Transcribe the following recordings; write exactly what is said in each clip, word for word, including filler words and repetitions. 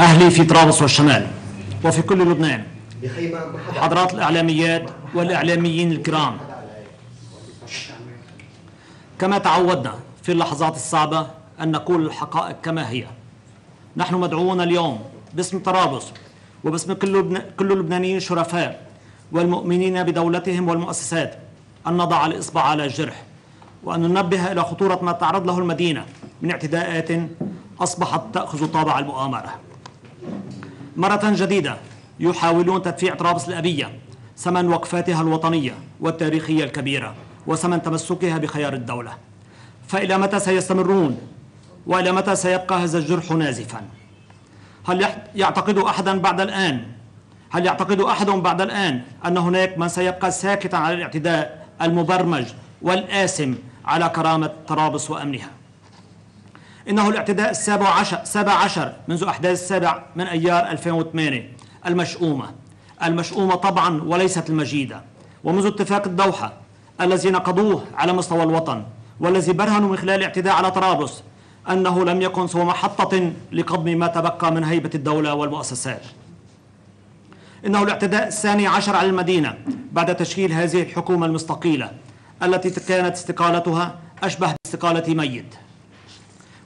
أهلي في طرابلس والشمال وفي كل لبنان، حضرات الإعلاميات والإعلاميين الكرام، كما تعودنا في اللحظات الصعبة أن نقول الحقائق كما هي. نحن مدعوون اليوم باسم طرابلس وباسم كل اللبنانيين الشرفاء والمؤمنين بدولتهم والمؤسسات أن نضع الإصبع على الجرح، وأن ننبه إلى خطورة ما تعرض له المدينة من اعتداءات أصبحت تأخذ طابع المؤامرة. مرة جديدة يحاولون تدفيع طرابلس الأبية ثمن وقفاتها الوطنية والتاريخية الكبيرة وثمن تمسكها بخيار الدولة. فإلى متى سيستمرون؟ وإلى متى سيبقى هذا الجرح نازفا؟ هل يعتقد أحدا بعد الآن هل يعتقد أحد بعد الآن أن هناك من سيبقى ساكتا على الاعتداء المبرمج والآسم على كرامة طرابلس وأمنها؟ إنه الاعتداء السابع عشر, السابع عشر منذ أحداث السابع من أيار ألفين وثمانية المشؤومة المشؤومة طبعا وليست المجيدة، ومنذ اتفاق الدوحة الذي نقضوه على مستوى الوطن والذي برهنوا من خلال الاعتداء على طرابلس أنه لم يكن سوى محطة لقضم ما تبقى من هيبة الدولة والمؤسسات. إنه الاعتداء الثاني عشر على المدينة بعد تشكيل هذه الحكومة المستقيلة التي كانت استقالتها أشبه باستقالة ميت،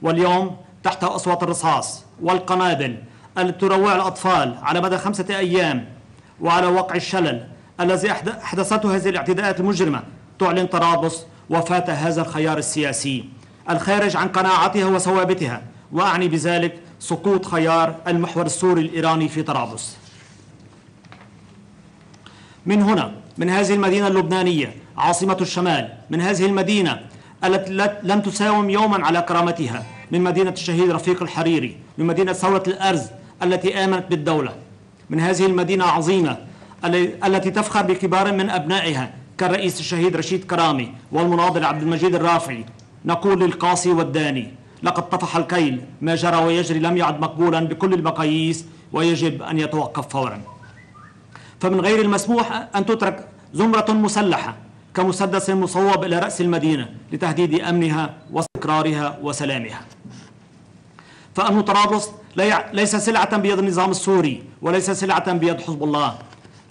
واليوم تحت أصوات الرصاص والقنابل التي تروع الأطفال على مدى خمسة أيام وعلى وقع الشلل الذي أحدثته هذه الاعتداءات المجرمة، تعلن طرابلس وفاة هذا الخيار السياسي الخارج عن قناعاتها وثوابتها، وأعني بذلك سقوط خيار المحور السوري الإيراني في طرابلس. من هنا، من هذه المدينة اللبنانية عاصمة الشمال، من هذه المدينة التي لم تساوم يوما على كرامتها، من مدينة الشهيد رفيق الحريري، من مدينة ثورة الأرز التي آمنت بالدولة، من هذه المدينة العظيمة التي تفخر بكبار من أبنائها كالرئيس الشهيد رشيد كرامي والمناضل عبد المجيد الرافعي، نقول للقاصي والداني: لقد طفح الكيل، ما جرى ويجري لم يعد مقبولا بكل المقاييس ويجب أن يتوقف فورا. فمن غير المسموح أن تترك زمرة مسلحة كمسدس مصوب إلى رأس المدينة لتهديد أمنها واستقرارها وسلامها. فأمن طرابلس ليس سلعة بيد النظام السوري وليس سلعة بيد حزب الله.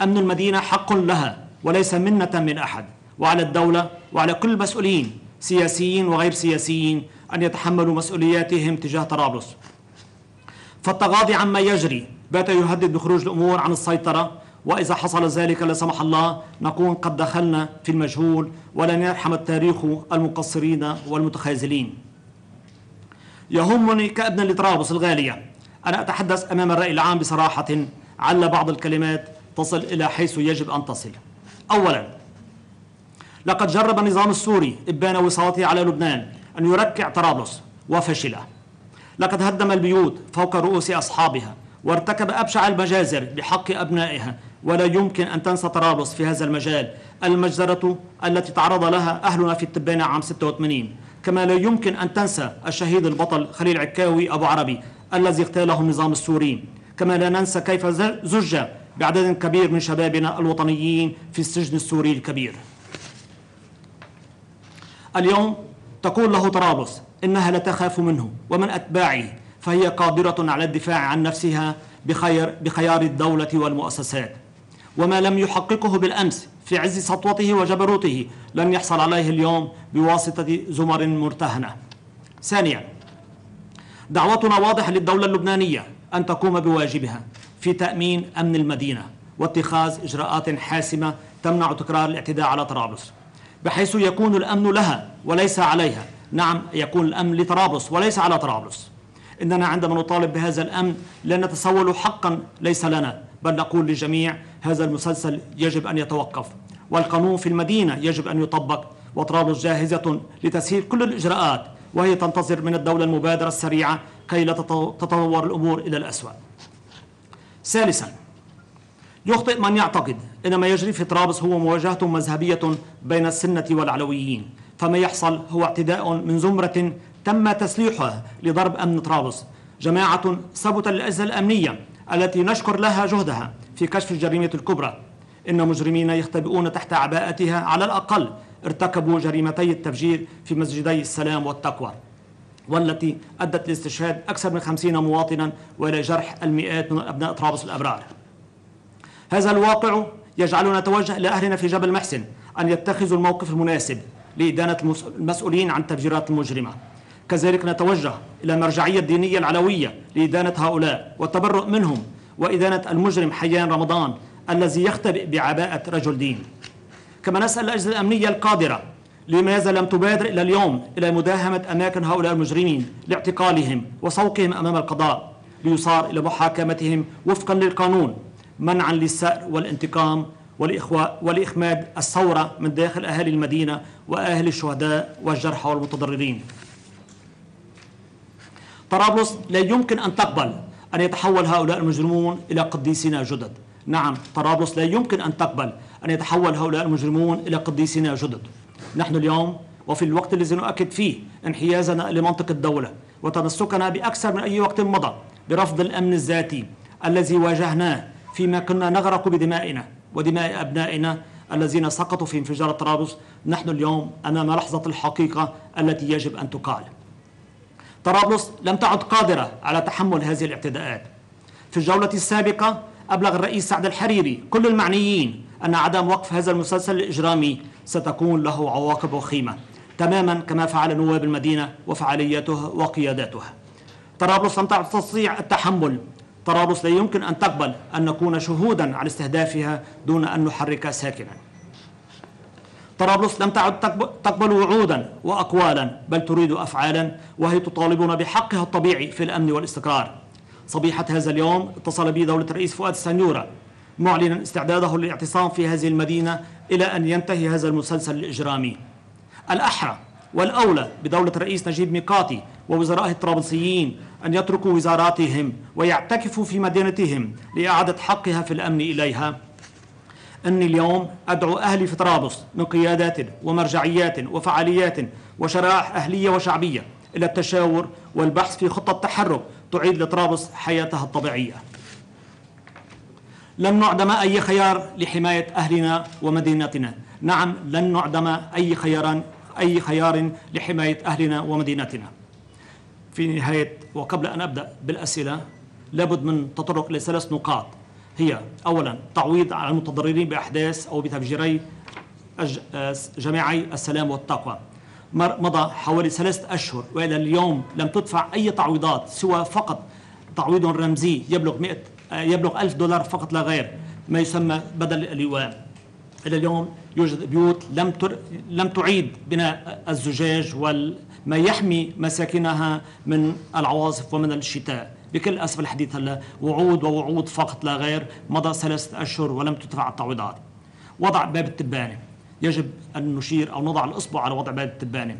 أمن المدينة حق لها وليس منة من أحد، وعلى الدولة وعلى كل المسؤولين سياسيين وغير سياسيين أن يتحملوا مسؤولياتهم تجاه طرابلس. فالتغاضي عما يجري بات يهدد بخروج الأمور عن السيطرة، وإذا حصل ذلك لا سمح الله نكون قد دخلنا في المجهول، ولن يرحم التاريخ المقصرين والمتخاذلين. يهمني كابن لطرابلس الغالية أن أتحدث أمام الرأي العام بصراحة على بعض الكلمات تصل إلى حيث يجب أن تصل. أولا، لقد جرب النظام السوري إبان وساطته على لبنان أن يركع طرابلس وفشل. لقد هدم البيوت فوق رؤوس أصحابها وارتكب أبشع المجازر بحق أبنائها، ولا يمكن أن تنسى طرابلس في هذا المجال المجزرة التي تعرض لها أهلنا في التبانة عام ستة وثمانين، كما لا يمكن أن تنسى الشهيد البطل خليل عكاوي أبو عربي الذي اغتاله النظام السوري، كما لا ننسى كيف زج بعدد كبير من شبابنا الوطنيين في السجن السوري الكبير. اليوم تقول له طرابلس إنها لا تخاف منه ومن أتباعه، فهي قادرة على الدفاع عن نفسها بخير بخيار الدولة والمؤسسات. وما لم يحققه بالأمس في عز سطوته وجبروته لن يحصل عليه اليوم بواسطة زمر مرتهنة. ثانيا، دعوتنا واضحة للدولة اللبنانية أن تقوم بواجبها في تأمين أمن المدينة واتخاذ إجراءات حاسمة تمنع تكرار الاعتداء على طرابلس، بحيث يكون الأمن لها وليس عليها. نعم، يكون الأمن لطرابلس وليس على طرابلس. إننا عندما نطالب بهذا الأمن لا نتسول حقا ليس لنا، بل نقول للجميع: هذا المسلسل يجب أن يتوقف، والقانون في المدينة يجب أن يطبق، وطرابلس جاهزة لتسهيل كل الإجراءات، وهي تنتظر من الدولة المبادرة السريعة كي لا تتطور الأمور إلى الأسوأ. ثالثا، يخطئ من يعتقد إن ما يجري في طرابلس هو مواجهة مذهبية بين السنة والعلويين، فما يحصل هو اعتداء من زمرة تم تسليحها لضرب أمن طرابلس، جماعة ثبت للأجهزة الأمنية التي نشكر لها جهدها في كشف الجريمة الكبرى إن مجرمين يختبئون تحت عباءتها على الأقل ارتكبوا جريمتي التفجير في مسجدي السلام والتقوى. والتي أدت لاستشهاد أكثر من خمسين مواطنا وإلى جرح المئات من أبناء طرابلس الأبرار. هذا الواقع يجعلنا نتوجه لأهلنا في جبل محسن أن يتخذوا الموقف المناسب لإدانة المسؤولين عن التفجيرات المجرمة. كذلك نتوجه إلى المرجعية الدينية العلوية لإدانة هؤلاء والتبرؤ منهم وإدانة المجرم حيان رمضان الذي يختبئ بعباءة رجل دين. كما نسأل الأجهزة الأمنية القادرة لماذا لم تبادر إلى اليوم إلى مداهمة أماكن هؤلاء المجرمين لاعتقالهم وسوقهم أمام القضاء ليصار إلى محاكمتهم وفقا للقانون منعا للسأر والانتقام والإخماد الثورة من داخل أهالي المدينة وأهل الشهداء والجرحى والمتضررين. طرابلس لا يمكن أن تقبل أن يتحول هؤلاء المجرمون إلى قديسنا جدد. نعم، طرابلس لا يمكن أن تقبل أن يتحول هؤلاء المجرمون إلى قديسنا جدد. نحن اليوم وفي الوقت الذي نؤكد فيه انحيازنا لمنطقة الدولة وتمسكنا بأكثر من أي وقت مضى برفض الأمن الذاتي الذي واجهناه فيما كنا نغرق بدمائنا ودماء أبنائنا الذين سقطوا في انفجار طرابلس. نحن اليوم أمام لحظة الحقيقة التي يجب أن تقال. طرابلس لم تعد قادرة على تحمل هذه الاعتداءات. في الجولة السابقة أبلغ الرئيس سعد الحريري كل المعنيين أن عدم وقف هذا المسلسل الإجرامي ستكون له عواقب وخيمة، تماما كما فعل نواب المدينة وفعالياته وقياداتها. طرابلس لم تستطيع التحمل. طرابلس لا يمكن أن تقبل أن نكون شهودا على استهدافها دون أن نحرك ساكنا. طرابلس لم تعد تقبل وعودا وأقوالا بل تريد أفعالا، وهي تطالبنا بحقها الطبيعي في الأمن والاستقرار. صبيحة هذا اليوم اتصل بي دولة الرئيس فؤاد سنيورة معلنا استعداده للاعتصام في هذه المدينة إلى أن ينتهي هذا المسلسل الإجرامي. الأحرى والأولى بدولة الرئيس نجيب ميقاتي ووزرائه الطرابلسيين أن يتركوا وزاراتهم ويعتكفوا في مدينتهم لإعادة حقها في الأمن إليها. أني اليوم أدعو أهلي في طرابلس من قيادات ومرجعيات وفعاليات وشرائح أهلية وشعبية إلى التشاور والبحث في خطة تحرك تعيد لطرابلس حياتها الطبيعية. لن نعدم أي خيار لحماية أهلنا ومدينتنا. نعم، لن نعدم أي خيار أي خيار لحماية أهلنا ومدينتنا. في نهاية وقبل أن أبدأ بالأسئلة لابد من تطرق لثلاث نقاط، هي أولا تعويض على المتضررين بأحداث أو بتفجيري جماعي السلام والتقوى. مضى حوالي ثلاثة أشهر وإلى اليوم لم تدفع أي تعويضات سوى فقط تعويض رمزي يبلغ مئة يبلغ ألف دولار فقط لا غير، ما يسمى بدل اللواء. إلى اليوم يوجد بيوت لم لم تعيد بناء الزجاج وما يحمي مساكنها من العواصف ومن الشتاء. بكل أسف الحديث هلا وعود ووعود فقط لا غير. مضى ثلاثة أشهر ولم تدفع التعويضات. وضع باب التبانة، يجب أن نشير أو نضع الإصبع على وضع باب التبانة.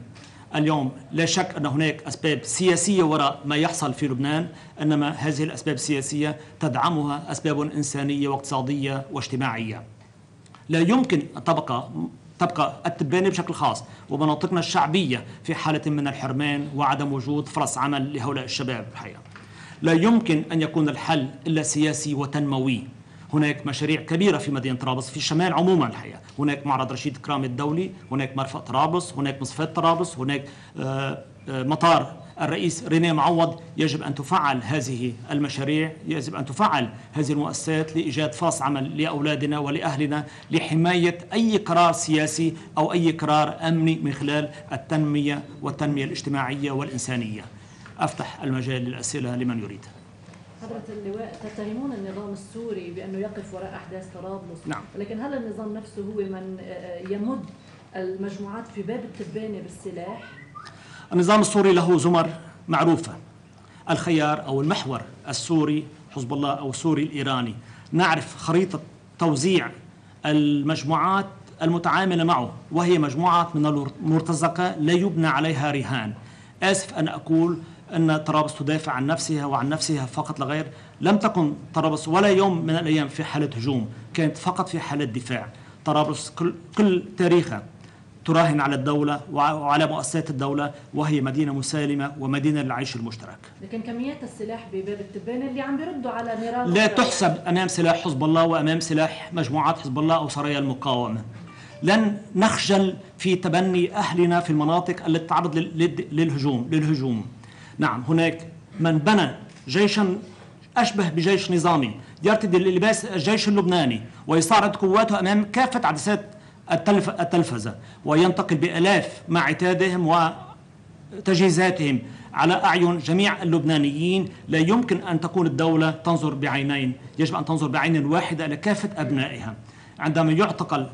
اليوم لا شك أن هناك أسباب سياسية وراء ما يحصل في لبنان، إنما هذه الأسباب السياسية تدعمها أسباب إنسانية واقتصادية واجتماعية. لا يمكن أن تبقى تبقى التبانة بشكل خاص ومناطقنا الشعبية في حالة من الحرمان وعدم وجود فرص عمل لهؤلاء الشباب. الحقيقة لا يمكن أن يكون الحل إلا سياسي وتنموي. هناك مشاريع كبيرة في مدينة طرابلس في الشمال عموما. الحقيقة هناك معرض رشيد كرامي الدولي، هناك مرفأ طرابلس، هناك مصفاة طرابلس، هناك مطار الرئيس رينيه معوض. يجب أن تفعل هذه المشاريع، يجب أن تفعل هذه المؤسسات لإيجاد فرص عمل لأولادنا ولأهلنا لحماية أي قرار سياسي أو أي قرار أمني من خلال التنمية والتنمية الاجتماعية والإنسانية. أفتح المجال للأسئلة لمن يريد. حضرة اللواء، تتهمون النظام السوري بأنه يقف وراء أحداث طرابلس، نعم. ولكن هل النظام نفسه هو من يمد المجموعات في باب التبانة بالسلاح؟ النظام السوري له زمر معروفة، الخيار أو المحور السوري، حزب الله أو السوري الإيراني. نعرف خريطة توزيع المجموعات المتعاملة معه، وهي مجموعات من المرتزقة لا يبنى عليها رهان. آسف أن أقول أن طرابلس تدافع عن نفسها وعن نفسها فقط لغير. لم تكن طرابلس ولا يوم من الأيام في حالة هجوم، كانت فقط في حالة دفاع. طرابلس كل, كل تاريخها تراهن على الدولة وعلى مؤسسات الدولة، وهي مدينة مسالمة ومدينة للعيش المشترك. لكن كميات السلاح بباب التبانة اللي عم بيردوا على نيران لا تحسب أمام سلاح حزب الله وأمام سلاح مجموعات حزب الله أو سرايا المقاومة. لن نخجل في تبني أهلنا في المناطق التي تتعرض للهجوم للهجوم نعم هناك من بنى جيشا أشبه بجيش نظامي يرتدي اللباس الجيش اللبناني ويستعرض قواته أمام كافة عدسات التلفزة وينتقل بألاف مع عتادهم وتجهيزاتهم على أعين جميع اللبنانيين. لا يمكن أن تكون الدولة تنظر بعينين، يجب أن تنظر بعين واحدة لكافة أبنائها. عندما يعتقل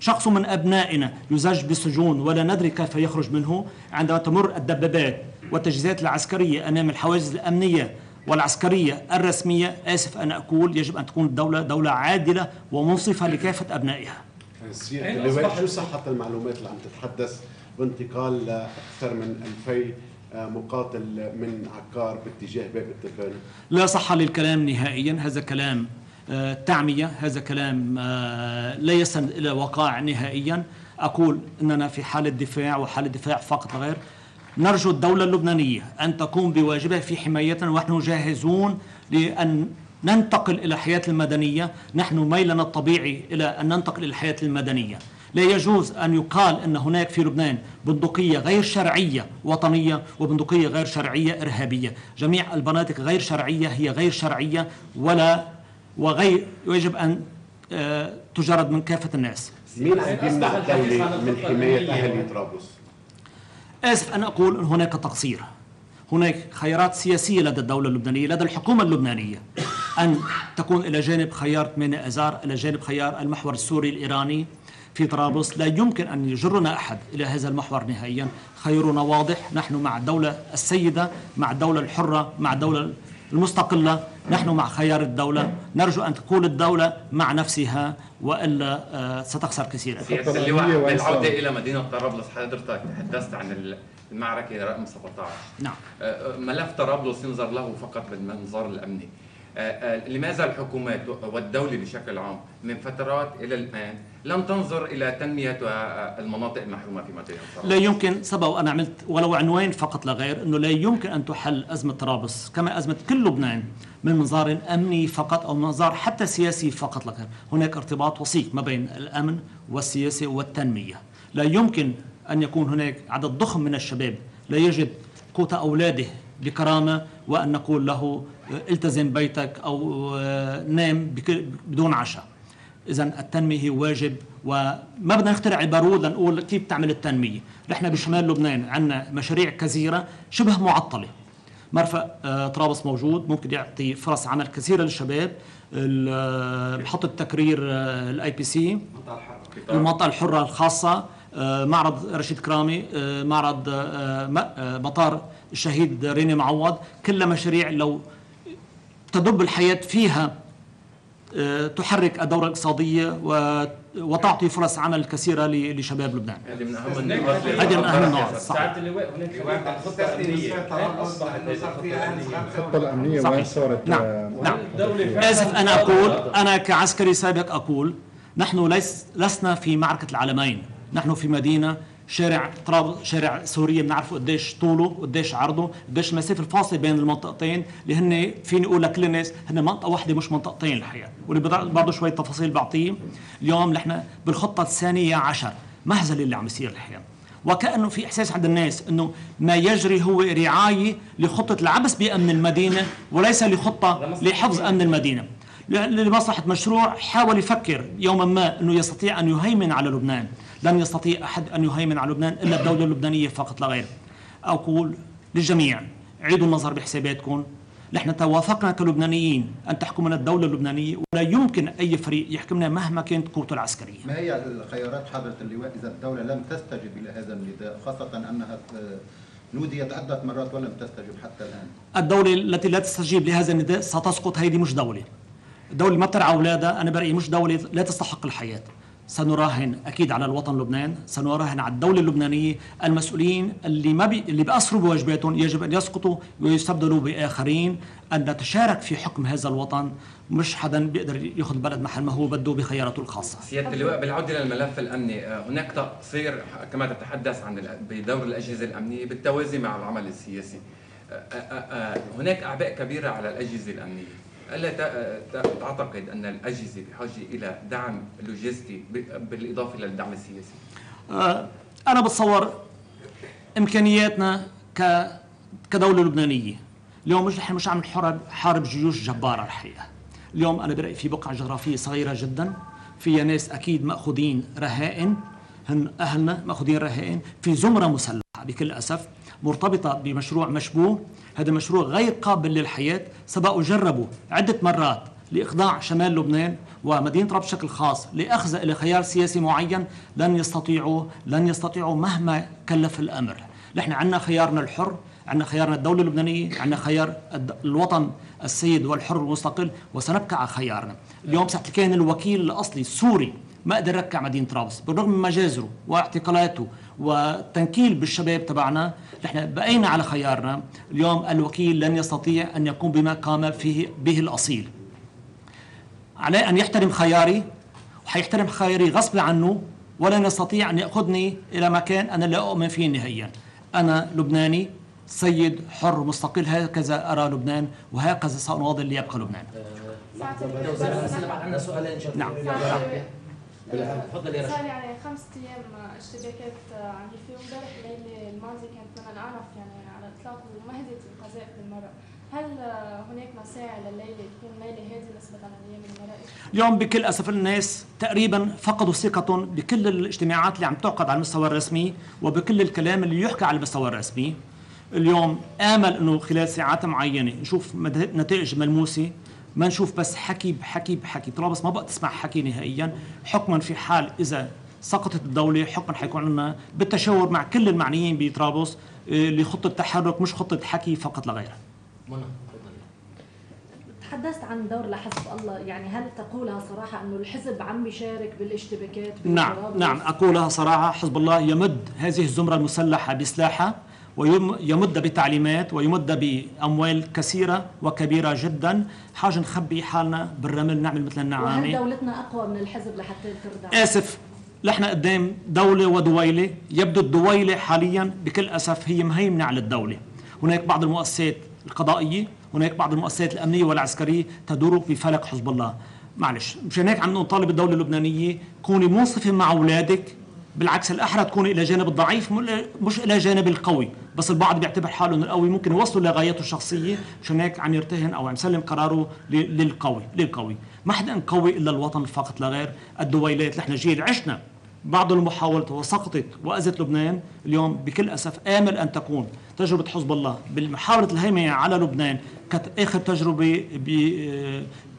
شخص من أبنائنا يزج بالسجون ولا ندري كيف يخرج منه، عندما تمر الدبابات والتجهيزات العسكرية أمام الحواجز الأمنية والعسكرية الرسمية، آسف أن أقول يجب أن تكون الدولة دولة عادلة ومنصفة لكافة أبنائها. شو صحة المعلومات اللي عم تتحدث بانتقال أكثر من ألفي مقاتل من عكار باتجاه باب التباني؟ لا صحة للكلام نهائيا، هذا كلام تعمية، هذا كلام لا يسند إلى وقائع نهائيا. أقول أننا في حالة دفاع وحالة دفاع فقط لا غير. نرجو الدولة اللبنانية أن تقوم بواجبها في حمايتنا ونحن جاهزون لأن ننتقل إلى حياة المدنية. نحن ميلنا الطبيعي إلى أن ننتقل إلى الحياة المدنية. لا يجوز أن يقال أن هناك في لبنان بندقية غير شرعية وطنية وبندقية غير شرعية إرهابية. جميع البنادق غير شرعية هي غير شرعية ولا وغير يجب أن تجرد من كافة الناس. مين عم يمنع الدولة من حماية أهالي طرابلس؟ آسف أن أقول أن هناك تقصير، هناك خيارات سياسية لدى الدولة اللبنانية، لدى الحكومة اللبنانية، أن تكون إلى جانب خيار ثمانية آذار، إلى جانب خيار المحور السوري الإيراني في طرابلس. لا يمكن أن يجرنا أحد إلى هذا المحور نهائيا. خيارنا واضح، نحن مع الدولة السيدة، مع الدولة الحرة، مع الدولة المستقلة، نحن مع خيار الدولة. نرجو أن تكون الدولة مع نفسها وإلا ستخسر كثيرا. بالعودة إلى مدينة طرابلس، حضرتك تحدثت عن المعركة رقم سبعة عشر. نعم. ملف طرابلس ينظر له فقط بالمنظار الأمني. لماذا الحكومات والدولة بشكل عام من فترات إلى الآن لم تنظر إلى تنمية المناطق المحرومة في مدينة طرابلس؟ لا يمكن، سبق وأنا عملت ولو عنوان فقط لغير أنه لا يمكن أن تحل أزمة طرابلس كما أزمة كل لبنان من منظار أمني فقط أو منظار حتى سياسي فقط لغير. هناك ارتباط وثيق ما بين الأمن والسياسة والتنمية. لا يمكن أن يكون هناك عدد ضخم من الشباب لا يجد قوت أولاده بكرامة وأن نقول له التزم بيتك أو نام بدون عشاء. إذن التنمية هي واجب وما بدنا نخترع البارود لنقول كيف تعمل التنمية. نحن بشمال لبنان عندنا مشاريع كثيرة شبه معطلة. مرفأ طرابلس موجود، ممكن يعطي فرص عمل كثيرة للشباب. محطة تكرير الاي بي سي، المنطقة الحرة الخاصة، معرض رشيد كرامي، معرض مطار الشهيد رينيه معوض، كلها مشاريع لو تدب الحياة فيها تحرك الدورة الاقتصادية وتعطي فرص عمل كثيرة لشباب لبنان. هذه من أهم النقاط. هذه من أهم النقاط. ساعة اللواء هناك خطة أمنية. الخطة الأمنية وين صارت؟ نعم نعم. آسف أنا أقول، أنا كعسكري سابق أقول نحن ليس لسنا في معركة العالمين. نحن في مدينة شارع طرابلس، شارع سوريا بنعرفه قديش طوله، قديش عرضه، قديش المسافه الفاصله بين المنطقتين اللي هن فيني اقول لكل الناس هن منطقه واحده مش منطقتين الحقيقه، واللي برضه شويه تفاصيل بعطيهم. اليوم نحن بالخطه الثانيه عشر، مهزله اللي عم يصير الحقيقه، وكانه في احساس عند الناس انه ما يجري هو رعايه لخطه العبث بامن المدينه وليس لخطه لحفظ امن المدينه. لمصلحه مشروع حاول يفكر يوما ما انه يستطيع ان يهيمن على لبنان. لن يستطيع أحد أن يهيمن على لبنان إلا الدولة اللبنانية فقط لا غير. أقول للجميع عيدوا النظر بحساباتكم. نحن توافقنا كلبنانيين أن تحكمنا الدولة اللبنانية ولا يمكن أي فريق يحكمنا مهما كانت قوته العسكرية. ما هي الخيارات حضرة اللواء إذا الدولة لم تستجب إلى هذا النداء، خاصة أنها نوديت عدة مرات ولم تستجب حتى الآن؟ الدولة التي لا تستجيب لهذا النداء ستسقط. هذه مش دولة. الدولة ما بترعى أولادها أنا برأيي مش دولة، لا تستحق الحياة. سنراهن أكيد على الوطن لبنان، سنراهن على الدولة اللبنانية. المسؤولين اللي ما بي... اللي بأسروا بواجباتهم يجب أن يسقطوا ويستبدلوا بآخرين، أن نتشارك في حكم هذا الوطن. مش حدا بيقدر ياخذ البلد محل ما هو بده بخياراته الخاصة. سيادة اللواء بالعودة للملف الأمني، هناك تقصير كما تتحدث عن بدور الأجهزة الأمنية بالتوازي مع العمل السياسي. هناك أعباء كبيرة على الأجهزة الأمنية. ألا تعتقد أن الأجهزة بحاجة إلى دعم لوجستي بالإضافة للدعم السياسي؟ أنا بتصور إمكانياتنا كدوله لبنانيه. اليوم مش نحن مش عم نحارب حارب جيوش جباره الحقيقه. اليوم انا برايي في بقعه جغرافيه صغيره جدا فيها ناس اكيد ماخوذين رهائن، هن اهلنا ماخوذين رهائن في زمره مسلحه بكل اسف مرتبطه بمشروع مشبوه، هذا مشروع غير قابل للحياه. سبقوا جربوا عده مرات لاخضاع شمال لبنان ومدينه طرابلس بشكل خاص لاخذ الى خيار سياسي معين، لن يستطيعوا لن يستطيعوا مهما كلف الامر. نحن عندنا خيارنا الحر، عندنا خيارنا الدوله اللبنانيه، عندنا خيار الوطن السيد والحر المستقل، وسنبقى على خيارنا. اليوم ساعه كان الوكيل الاصلي السوري ما قدر يركع مدينه طرابلس بالرغم من مجازره واعتقالاته والتنكيل بالشباب تبعنا، نحن بقينا على خيارنا. اليوم الوكيل لن يستطيع ان يقوم بما قام فيه به الاصيل. عليه ان يحترم خياري وحيحترم خياري غصب عنه، ولن يستطيع ان ياخذني الى مكان انا لا اؤمن فيه نهائيا. انا لبناني سيد حر مستقل، هكذا ارى لبنان وهكذا سانواضل ليبقى لبنان. عندنا سؤالين. نعم تفضل يا رشيد. صار لي على خمس ايام اشتباكات عندي فيهم امبارح الليله الماضيه كانت بدنا نعرف يعني على الاطلاق وما هديت القذائف بالمره، هل هناك مساعي لليله تكون ليله هادئه نسبه على ايام المرأة؟ اليوم بكل اسف الناس تقريبا فقدوا ثقتهم بكل الاجتماعات اللي عم تعقد على المستوى الرسمي وبكل الكلام اللي يحكى على المستوى الرسمي. اليوم امل انه خلال ساعات معينه نشوف نتائج ملموسه، ما نشوف بس حكي بحكي بحكي. طرابلس ما بقى تسمع حكي نهائيا، حكما في حال اذا سقطت الدوله حكما حيكون عندنا بالتشاور مع كل المعنيين بطرابلس لخطه تحرك مش خطه حكي فقط لا غير. منى تفضلي. تحدثت عن دور لحزب الله، يعني هل تقولها صراحه انه الحزب عم يشارك بالاشتباكات؟ نعم نعم اقولها صراحه. حزب الله يمد هذه الزمره المسلحه بسلاحها ويمد بتعليمات ويمد باموال كثيره وكبيره جدا، حاجه نخبي حالنا بالرمل نعمل مثل النعامه. وهل دولتنا اقوى من الحزب لحتى تردع؟ اسف، نحن قدام دوله ودويله، يبدو الدويله حاليا بكل اسف هي مهيمنه على الدوله. هناك بعض المؤسسات القضائيه، هناك بعض المؤسسات الامنيه والعسكريه تدور بفلك حزب الله. معلش مشان هيك عم نطالب الدوله اللبنانيه كوني منصفه مع اولادك، بالعكس الأحرى تكون إلى جانب الضعيف مش إلى جانب القوي، بس البعض بيعتبر حاله إنه القوي ممكن يوصلوا لغايته الشخصية مشان هيك عم يرتهن أو عم يسلم قراره للقوي، للقوي، ما حدا قوي إلا الوطن فقط لا غير. الدويلات نحن جيل عشنا بعض المحاولات وسقطت وأذت لبنان، اليوم بكل أسف آمل أن تكون تجربة حزب الله بمحاولة الهيمنة على لبنان كانت آخر تجربة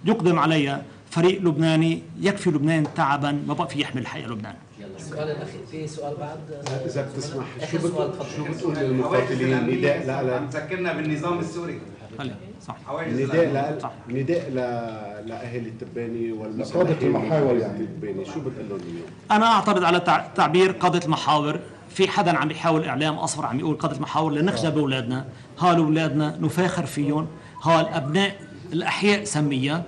يقدم عليها فريق لبناني. يكفي لبنان تعبا، ما بقى في يحمل الحقيقة لبنان. السؤال الاخير، في سؤال بعد اذا بتسمح. شو بتقول للمقاتلين؟ نداء لا عم تذكرنا بالنظام السوري. صح، نداء نداء لاهالي التباني والقاده المحاور. يعني التباني شو بتقول لهم اليوم؟ انا اعترض على تعبير قاده المحاور. في حدا عم يحاول اعلام اصفر عم يقول قاده المحاور لنخجل باولادنا، هال اولادنا نفاخر فيهم، هال ابناء الاحياء سميها.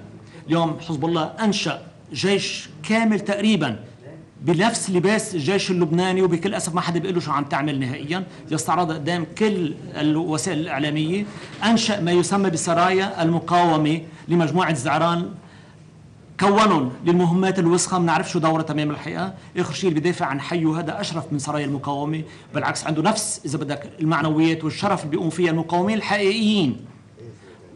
اليوم حزب الله انشا جيش كامل تقريبا بنفس لباس الجيش اللبناني، وبكل اسف ما حدا بيقول له شو عم تعمل نهائيا، يستعرض قدام كل الوسائل الاعلاميه. انشا ما يسمى بسرايا المقاومه لمجموعه زعران، كونهم للمهمات الوسخه ما بنعرف شو دورها تمام الحقيقه. اخر شيء اللي بدافع عن حيه هذا اشرف من سرايا المقاومه، بالعكس عنده نفس اذا بدك المعنويات والشرف اللي بيقوم فيها المقاومين الحقيقيين.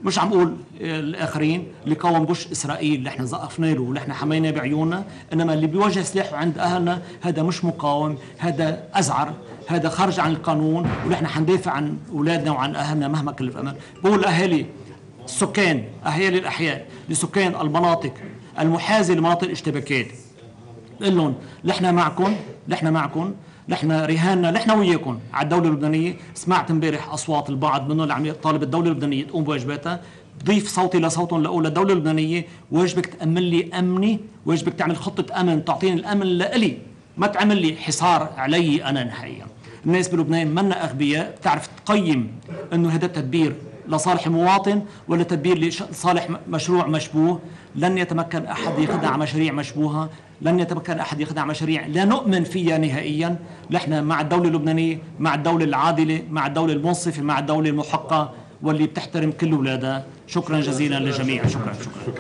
مش عم اقول الاخرين اللي قاوم جيش اسرائيل اللي احنا زقفنا له واللي احنا حمينا بعيوننا، انما اللي بيوجه سلاحه عند اهلنا هذا مش مقاوم، هذا ازعر، هذا خارج عن القانون، ونحن حندافع عن اولادنا وعن اهلنا مهما كلف الامر. بقول اهالي السكان، اهالي الاحياء، لسكان المناطق المحاذه لمناطق الاشتباكات، بقول لهم نحن معكم، نحن معكم، نحن رهاننا، نحن وياكم على الدوله اللبنانيه. سمعت امبارح اصوات البعض منهم اللي عم يطالب الدوله اللبنانيه تقوم بواجباتها، بضيف صوتي لصوتهم لاقول للدوله اللبنانيه واجبك تامن لي امني، واجبك تعمل خطه امن، تعطيني الامن لالي، ما تعمل لي حصار علي انا نهائيا. الناس بلبنان منا اغبياء، بتعرف تقيم انه هذا التدبير لصالح المواطن ولا تدبير لصالح مشروع مشبوه. لن يتمكن احد يخدع مشاريع مشبوهه، لن يتمكن احد يخدع مشاريع لا نؤمن فيها نهائيا. نحن مع الدوله اللبنانيه، مع الدوله العادله، مع الدوله المنصفه، مع الدوله المحقه واللي بتحترم كل اولادها. شكرا جزيلا للجميع. شكرا شكرا.